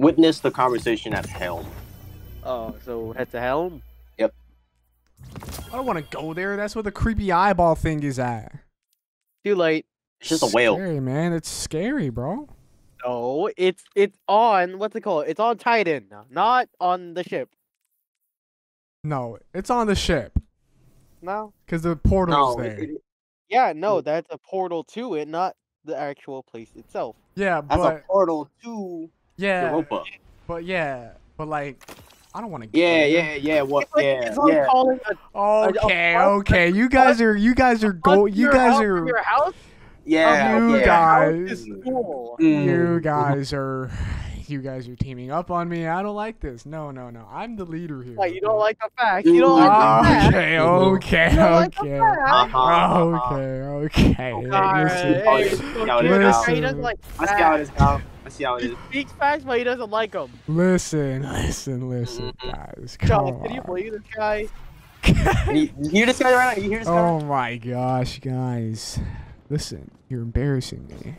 Witness the conversation at Helm. Oh, so at the Helm? Yep. I don't want to go there. That's where the creepy eyeball thing is at. Too late. It's just a whale. Scary, man. It's scary, bro. No, it's on, what's it called? It's on Titan, not on the ship. No, it's on the ship. No? Because the portal's there. Yeah, no, that's a portal to it, not the actual place itself. Yeah, but... that's a portal to Europa. But yeah, but like... I don't want to get Okay. You guys are teaming up on me. I don't like this. No. I'm the leader here. Like, you don't like the facts. You don't like the facts. Okay. Let's see how it is. He speaks facts, but he doesn't like them. Listen, guys. Come on. Can you believe this guy? You hear this guy right now? Oh my gosh, guys. Listen, you're embarrassing me.